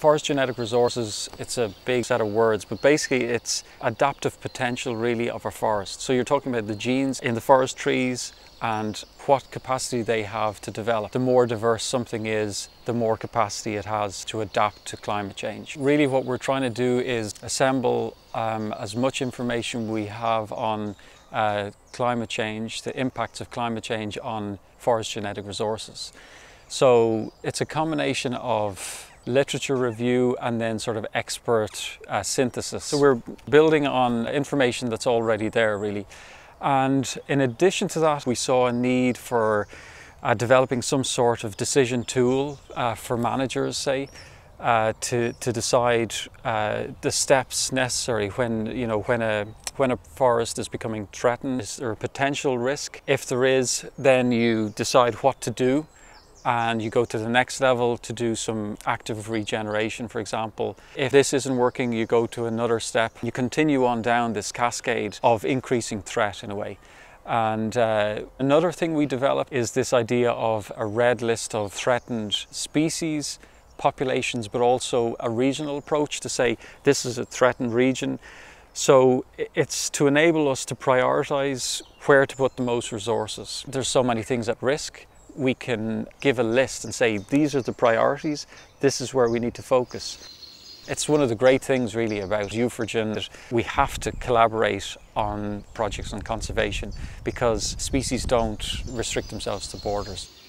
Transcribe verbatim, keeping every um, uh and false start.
Forest genetic resources, it's a big set of words, but basically it's adaptive potential really of a forest. So you're talking about the genes in the forest trees and what capacity they have to develop. The more diverse something is, the more capacity it has to adapt to climate change. Really what we're trying to do is assemble um, as much information we have on uh, climate change, the impacts of climate change on forest genetic resources. So it's a combination of literature review and then sort of expert uh, synthesis. So we're building on information that's already there really. And in addition to that, we saw a need for uh, developing some sort of decision tool uh, for managers, say, uh, to, to decide uh, the steps necessary when, you know, when a, when a forest is becoming threatened. Is there a potential risk? If there is, then you decide what to do. And you go to the next level to do some active regeneration, for example. If this isn't working, you go to another step. You continue on down this cascade of increasing threat in a way. And uh, another thing we developed is this idea of a red list of threatened species, populations, but also a regional approach to say, this is a threatened region. So it's to enable us to prioritize where to put the most resources. There's so many things at risk. We can give a list and say, these are the priorities, this is where we need to focus. It's one of the great things really about EUFORGEN that we have to collaborate on projects on conservation because species don't restrict themselves to borders.